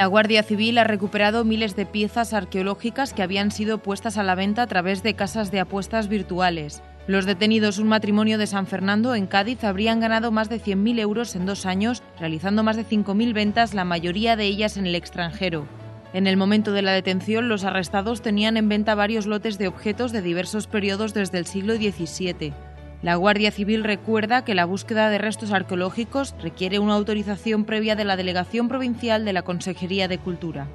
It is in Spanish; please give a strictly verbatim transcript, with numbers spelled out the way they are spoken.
La Guardia Civil ha recuperado miles de piezas arqueológicas que habían sido puestas a la venta a través de casas de apuestas virtuales. Los detenidos, un matrimonio de San Fernando, en Cádiz, habrían ganado más de cien mil euros en dos años, realizando más de cinco mil ventas, la mayoría de ellas en el extranjero. En el momento de la detención, los arrestados tenían en venta varios lotes de objetos de diversos periodos desde el siglo diecisiete. La Guardia Civil recuerda que la búsqueda de restos arqueológicos requiere una autorización previa de la Delegación Provincial de la Consejería de Cultura.